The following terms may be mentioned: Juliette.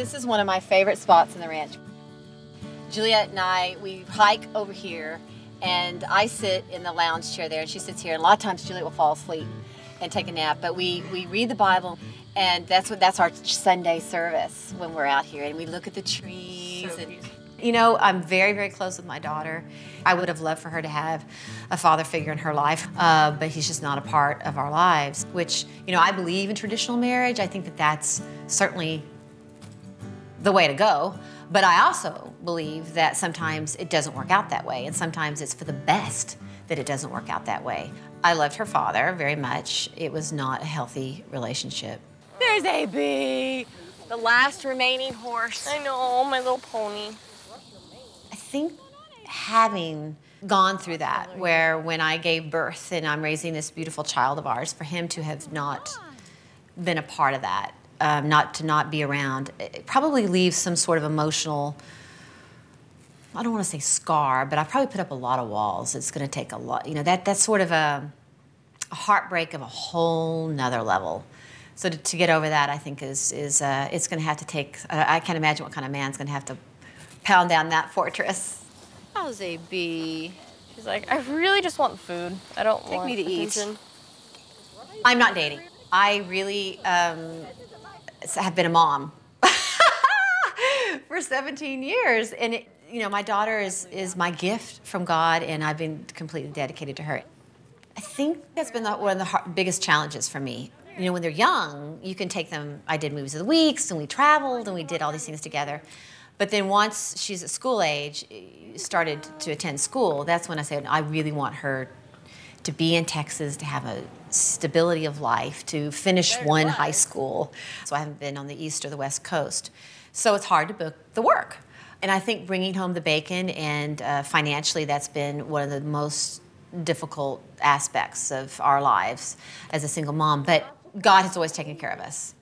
This is one of my favorite spots in the ranch. Juliette and I, we hike over here, and I sit in the lounge chair there, and she sits here. And a lot of times Juliette will fall asleep and take a nap, but we read the Bible, and that's our Sunday service when we're out here, and we look at the trees. So beautiful. You know, I'm very, very close with my daughter. I would have loved for her to have a father figure in her life, but he's just not a part of our lives, which, you know, I believe in traditional marriage. I think that that's certainly the way to go. But I also believe that sometimes it doesn't work out that way, and sometimes it's for the best that it doesn't work out that way. I loved her father very much. It was not a healthy relationship. There's AB, the last remaining horse. I know, my little pony. I think having gone through that, where when I gave birth and I'm raising this beautiful child of ours, for him to have not been a part of that, not be around, it probably leaves some sort of emotional, I don't want to say scar, but I probably put up a lot of walls. It's going to take a lot, you know, that's sort of a heartbreak of a whole nother level. So to get over that, I think is it's going to have to take, I can't imagine what kind of man's going to have to pound down that fortress. How's AB? She's like, I really just want food. I don't want me to eat. I'm not dating. I really have been a mom for 17 years, and it, you know, my daughter is my gift from God, and I've been completely dedicated to her. I think that's been one of the biggest challenges for me. You know, when they're young, you can take them. I did Movies of the Weeks, and we traveled, and we did all these things together. But then once she's at school age, started to attend school, that's when I said, I really want her to be in Texas, to have a stability of life, to finish one high school. So I haven't been on the East or the West Coast. So it's hard to book the work. And I think bringing home the bacon and financially, that's been one of the most difficult aspects of our lives as a single mom. But God has always taken care of us.